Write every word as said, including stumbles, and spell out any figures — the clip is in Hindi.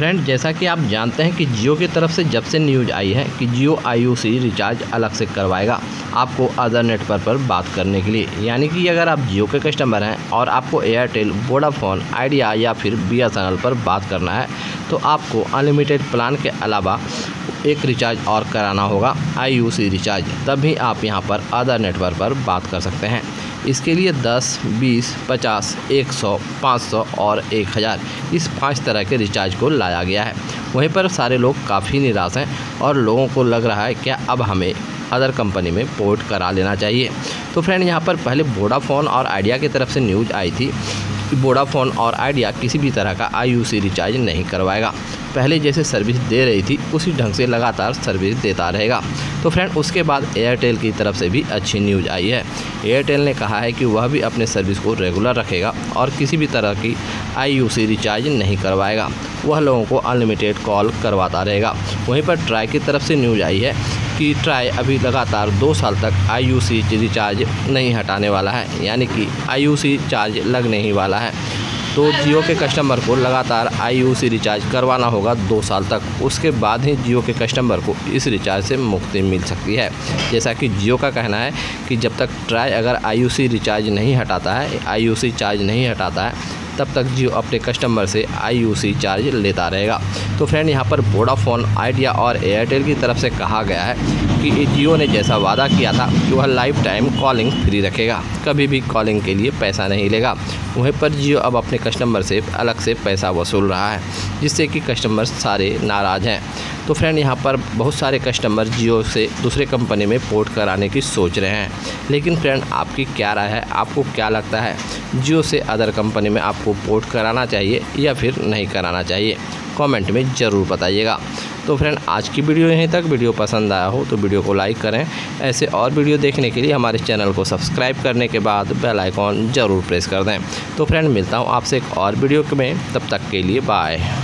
फ्रेंड, जैसा कि आप जानते हैं कि जियो की तरफ से जब से न्यूज़ आई है कि जियो आई यू सी रिचार्ज अलग से करवाएगा आपको अदर नेटवर्क पर बात करने के लिए, यानी कि अगर आप जियो के कस्टमर हैं और आपको एयरटेल, वोडाफोन, आइडिया या फिर बी एस एन एल पर बात करना है तो आपको अनलिमिटेड प्लान के अलावा एक रिचार्ज और कराना होगा आई यू सी रिचार्ज, तभी आप यहाँ पर अदर नेटवर्क पर बात कर सकते हैं। इसके लिए दस, बीस, पचास, एक सौ, पाँच सौ और एक हज़ार इस पांच तरह के रिचार्ज को लाया गया है। वहीं पर सारे लोग काफ़ी निराश हैं और लोगों को लग रहा है क्या अब हमें अदर कंपनी में पोर्ट करा लेना चाहिए। तो फ्रेंड, यहाँ पर पहले वोडाफोन और आइडिया की तरफ से न्यूज़ आई थी कि वोडाफोन और आइडिया किसी भी तरह का आई यू सी रिचार्ज नहीं करवाएगा, पहले जैसे सर्विस दे रही थी उसी ढंग से लगातार सर्विस देता रहेगा। तो फ्रेंड, उसके बाद एयरटेल की तरफ से भी अच्छी न्यूज़ आई है। एयरटेल ने कहा है कि वह भी अपने सर्विस को रेगुलर रखेगा और किसी भी तरह की आई यू सी रिचार्ज नहीं करवाएगा, वह लोगों को अनलिमिटेड कॉल करवाता रहेगा। वहीं पर ट्राई की तरफ से न्यूज़ आई है कि ट्राई अभी लगातार दो साल तक आई यू सी रिचार्ज नहीं हटाने वाला है, यानी कि आई यू सी चार्ज लगने ही वाला है। तो जियो के कस्टमर को लगातार आई यू सी रिचार्ज करवाना होगा दो साल तक, उसके बाद ही जियो के कस्टमर को इस रिचार्ज से मुक्ति मिल सकती है। जैसा कि जियो का कहना है कि जब तक ट्राई अगर आई यू सी रिचार्ज नहीं हटाता है, आई यू सी चार्ज नहीं हटाता है, तब तक जियो अपने कस्टमर से आई यू सी चार्ज लेता रहेगा। तो फ्रेंड, यहाँ पर वोडाफोन, आइडिया और एयरटेल की तरफ से कहा गया है कि जियो ने जैसा वादा किया था कि वह लाइफ टाइम कॉलिंग फ्री रखेगा, कभी भी कॉलिंग के लिए पैसा नहीं लेगा। वहीं पर जियो अब अपने कस्टमर से अलग से पैसा वसूल रहा है, जिससे कि कस्टमर सारे नाराज़ हैं। तो फ्रेंड, यहाँ पर बहुत सारे कस्टमर जियो से दूसरे कंपनी में पोर्ट कराने की सोच रहे हैं। लेकिन फ्रेंड, आपकी क्या राय है, आपको क्या लगता है जियो से अदर कंपनी में आपको पोर्ट कराना चाहिए या फिर नहीं कराना चाहिए, कमेंट में ज़रूर बताइएगा। तो फ्रेंड, आज की वीडियो यहीं तक। वीडियो पसंद आया हो तो वीडियो को लाइक करें। ऐसे और वीडियो देखने के लिए हमारे चैनल को सब्सक्राइब करने के बाद बेल आइकॉन ज़रूर प्रेस कर दें। तो फ्रेंड, मिलता हूँ आपसे एक और वीडियो में, तब तक के लिए बाय।